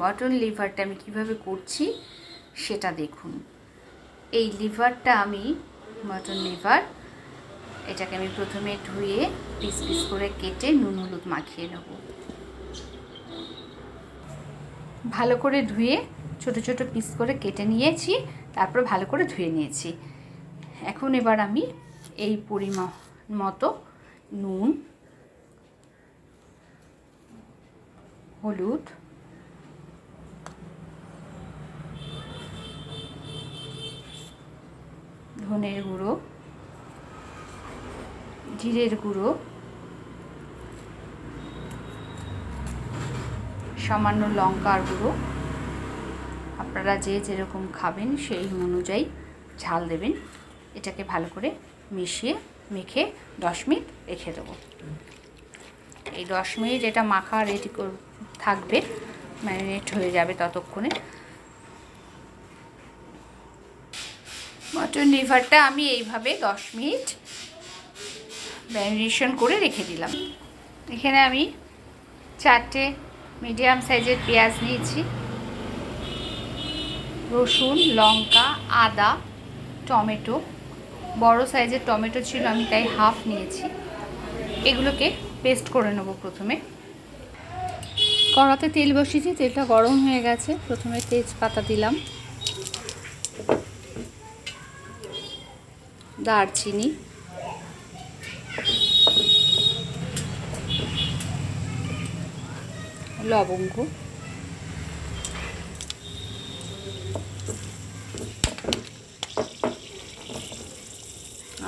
बटल लिभारटा आमी किभाबे करछि सेटा देखुन। एई लिभारटा आमी मटन लिभार एटाके आमी प्रथमे धुए पिस पिस करे केटे नुन हलुद माखिए नेब। भालो करे धुए छोटो छोटो पिस करे केटे निएछि, तारपर भालो करे धुए निएछि। एखन एबार आमी एई परिमाण मतो नुन हलुद धनेर गुड़ो जिरेर गुड़ो सामान्य लंकार गुड़ो आपनारा जे जे रकम खाबेन सेई अनुयायी झाल देबेन। एटाके भालो करे मिशिए मेखे 10 मिनट रेखे देब। এই 10 मिनट এটা মাখা রেডি থাকবে, ম্যারিনেট হয়ে যাবে ততক্ষণে। মটন লিভারটা আমি এইভাবে 10 মিনিট ম্যারিনেশন করে রেখে দিলাম। এখানে আমি 4টে মিডিয়াম সাইজের পেঁয়াজ নিয়েছি, রসুন, লঙ্কা, আদা, টমেটো। বড় সাইজের টমেটো ছিল আমি তাই হাফ নিয়েছি। এগুলোকে पेस्ट करे नेब। प्रथमे कड़ाते तेल बसिए तेलटा गरम हो गेছে, प्रथमे तेजपाता दिलाम, दारचिनी, लवंग,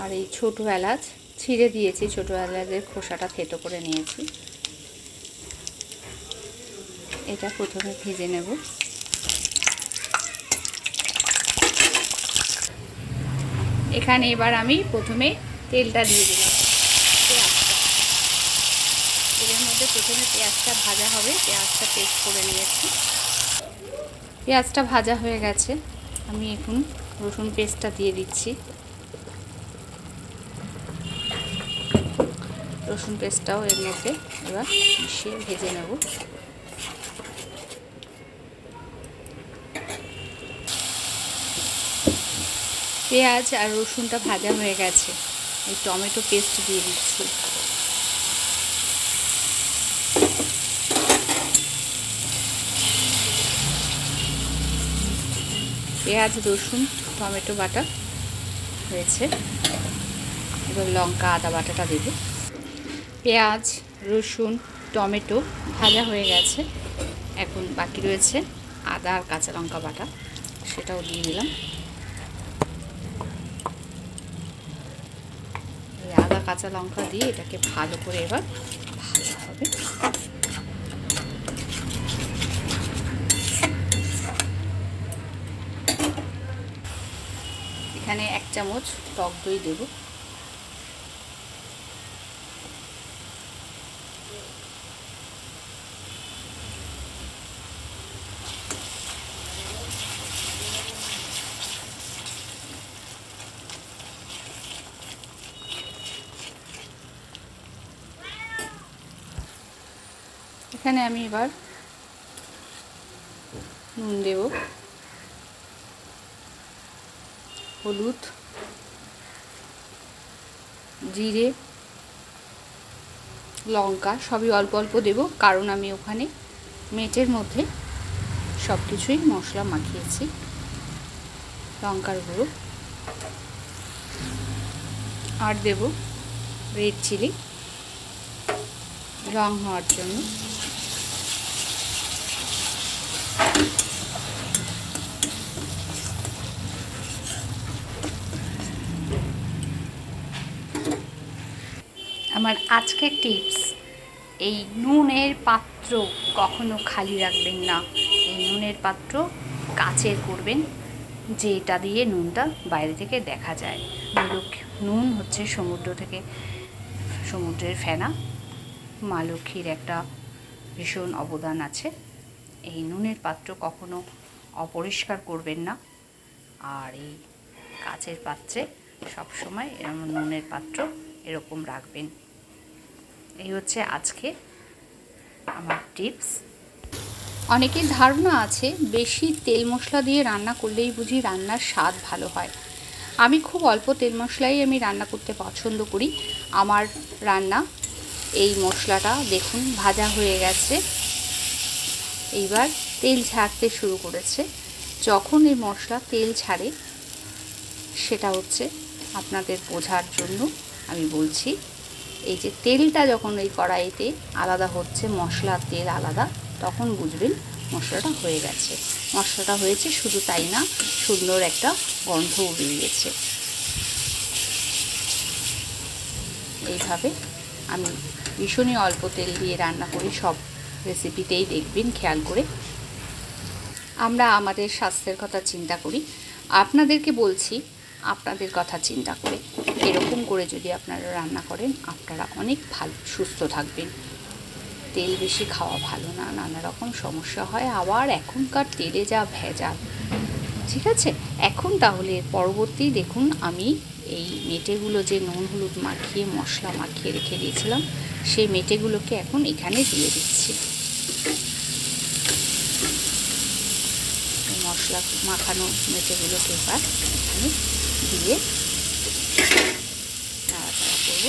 और ये छोटो एलाच छिड़े दिए छोटो एलाचर खोसाटा थेतो करे निएছি। এটা প্রথমে ভেজে নেব। এখানে এবার আমি প্রথমে তেলটা দিয়ে দিলাম। তেলের মধ্যে প্রথমে পেঁয়াজটা ভাজা হবে, পেঁয়াজটা পেস্ট করে নিয়েছি। পেঁয়াজটা ভাজা হয়ে গেছে, আমি এখন রসুন পেস্টটা দিয়ে দিচ্ছি। রসুন পেস্টটাও এর মধ্যে এবার মিশিয়ে ভেজে নেব। পেঁয়াজ আর রসুনটা ভাজা হয়ে গেছে, এই টমেটো পেস্ট দিয়ে দিচ্ছি। পেঁয়াজ, রসুন, টমেটো বাটা হয়েছে, এবার লঙ্কা আদা বাটাটা দেব। পেঁয়াজ, রসুন, টমেটো ভাজা হয়ে গেছে, এখন বাকি রয়েছে আদা আর কাঁচা লঙ্কা বাটা, সেটাও দিয়ে দিলাম। আদা কাঁচা লঙ্কা দিয়ে এটাকে ভালো করে এবার ভাজা হবে। এখানে 1 চামচ টক দই দেব। এখানে আমি এবার নুন দেব, হলুদ, জিরে, লঙ্কা সবই অল্প অল্প দেব, কারণ আমি ওখানে মেটের মধ্যে সব কিছুই মশলা মাখিয়েছি। লঙ্কার গুঁড়ো আর দেব রেড চিলি রং হওয়ার জন্য। আমার আজকের টিপস, এই নুনের পাত্র কখনো খালি রাখবেন না। এই নুনের পাত্র কাচের করবেন, যেটা দিয়ে নুনটা বাইরে থেকে দেখা যায়। নুন হচ্ছে সমুদ্রের ফেনা, মা লক্ষ্মীর একটা ভীষণ অবদান আছে। এই নুনের পাত্র কখনো অপরিষ্কার করবেন না। আর এই কাচের পাত্রে সবসময় এমন নুনের পাত্র এরকম রাখবেন। এই হচ্ছে আজকে আমার টিপস। अनेकेर धारणा आछे बेशी तेल मसला दिए रान्ना करलेई बुझी रान्नार स्वाद भालो हय। आमी खूब अल्प तेल मसलाई आमी रान्ना करते पछन्द करी। आमार रान्ना एई मसलाटा देखुन भाजा हये गेछे, एइबार तेल छाड़ते शुरू करेछे। जखन एई मसला तेल छाड़े सेटा हच्छे आपनादेर बोझार जोन्नो आमी बोलछि। এই যে তেলটা যখন এই কড়াইতে আলাদা হচ্ছে, মশলার তেল আলাদা, তখন বুঝবেন মশলাটা হয়ে গেছে। মশলাটা হয়েছে, শুধু তাই না, সুন্দর একটা গন্ধও বেরিয়েছে। এইভাবে আমি ভীষণই অল্প তেল দিয়ে রান্না করি, সব রেসিপিতেই দেখবেন খেয়াল করে। আমরা আমাদের স্বাস্থ্যের কথা চিন্তা করি, আপনাদেরকে বলছি আপনাদের কথা চিন্তা করে এরকম করে যদি আপনারা রান্না করেন আপনারা অনেক ভালো সুস্থ থাকবেন। তেল বেশি খাওয়া ভালো না, নানা রকম সমস্যা হয়। আবার এখনকার তেলে যা ভেজাল, ঠিক আছে। এখন তাহলে পরবর্তী দেখুন আমি এই মেটেগুলো যে নুন হলুদ মাখিয়ে মশলা মাখিয়ে রেখে দিয়েছিলাম সেই মেটেগুলোকে এখন এখানে দিয়ে দিচ্ছি। মশলা মাখানো মেটেগুলোকে এবার এখানে দিয়ে নাড়াচাড়া করবো।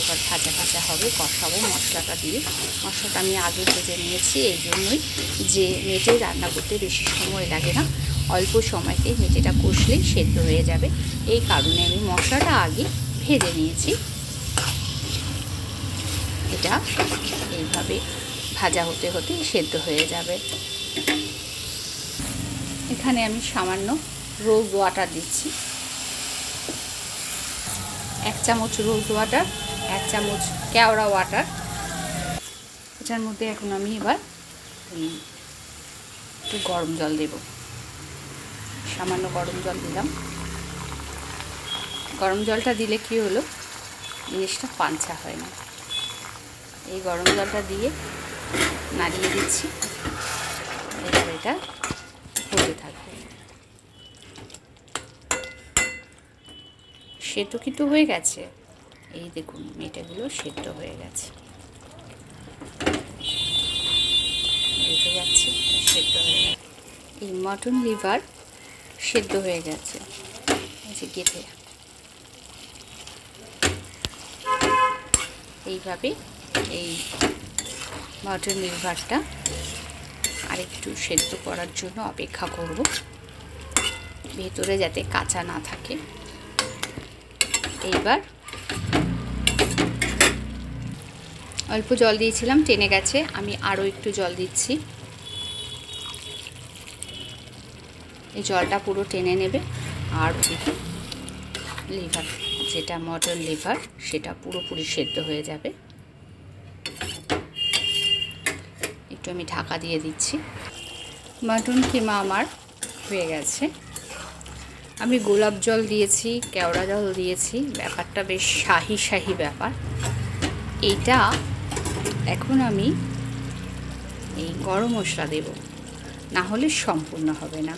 এবার ভাজা ভাজা হবে, কষাবো মশলাটা দিয়ে। মশলাটা আমি আগে ভেজে নিয়েছি, এই জন্যই যে মেটে রান্না করতে বেশি সময় লাগে না, অল্প সময়তেই মেটেটা কষলেই সেদ্ধ হয়ে যাবে। এই কারণে আমি মশলাটা আগে ভেজে নিয়েছি। এটা এইভাবে ভাজা হতে হতে সেদ্ধ হয়ে যাবে। এখানে আমি সামান্য রোজ ওয়াটার দিচ্ছি, 1 চামচ রোজ ওয়াটার, 1 চামচ কেওড়া ওয়াটার। এটার মধ্যে এখন আমি এবার একটু গরম জল দেব, সামান্য গরম জল দিলাম। গরম জলটা দিলে কি হলো, জিনিসটা পাঞ্ছা হয় না। এই গরম জলটা দিয়ে নাড়িয়ে দিচ্ছি, এবার এটা হতে থাকবে। সেদ্ধ কিন্তু হয়ে গেছে, এই দেখুন মেটেগুলো সেদ্ধ হয়ে গেছে, দেখে যাচ্ছে সেদ্ধ হয়ে গেছে। এই মটন লিভার সেদ্ধ হয়ে গেছে, গেঁথে এইভাবে এই মটন লিভারটা আরেকটু সেদ্ধ করার জন্য অপেক্ষা করব, ভেতরে যাতে কাঁচা না থাকে। এইবার অল্প জল দিয়েছিলাম, টেনে গেছে, আমি আরও একটু জল দিচ্ছি। এই জলটা পুরো টেনে নেবে। আর ওদিকে লিভার, যেটা মটন লিভার, সেটা পুরোপুরি সেদ্ধ হয়ে যাবে। একটু আমি ঢাকা দিয়ে দিচ্ছি। মটন কিমা আমার হয়ে গেছে। আমি গোলাপ জল দিয়েছি, কেওড়া জল দিয়েছি, ব্যাপারটা বেশ শাহি শাহি ব্যাপার। এটা এখন আমি এই গরম মশলা দেব, না হলে সম্পূর্ণ হবে না।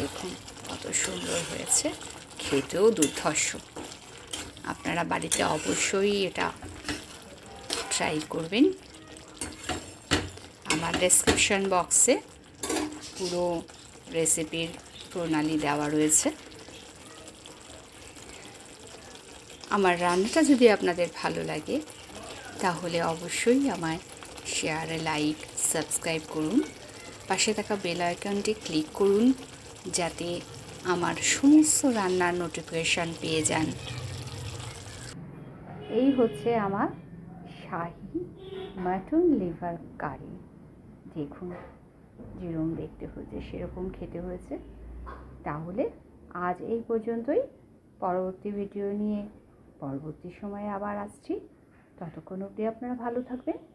দেখুন কত সুন্দর হয়েছে, খেতেও দুর্ধর্ষ। আপনারা বাড়িতে অবশ্যই এটা ট্রাই করবেন। আমার ডেসক্রিপশন বক্সে পুরো রেসিপির প্রণালী দেওয়া রয়েছে। আমার রান্নাটা যদি আপনাদের ভালো লাগে তাহলে অবশ্যই আমার শেয়ারে লাইক সাবস্ক্রাইব করুন, পাশে থাকা বেল আইকনটি ক্লিক করুন যাতে আমার সমস্ত রান্নার নোটিফিকেশান পেয়ে যান। এই হচ্ছে আমার শাহী মটন লিভার কারি। দেখুন যেরকম দেখতে হয়েছে সেরকম খেতে হয়েছে। তাহলে আজ এই পর্যন্তই, পরবর্তী ভিডিও নিয়ে পরবর্তী সময়ে আবার আসছি। ততক্ষণ অবধি আপনারা ভালো থাকবেন।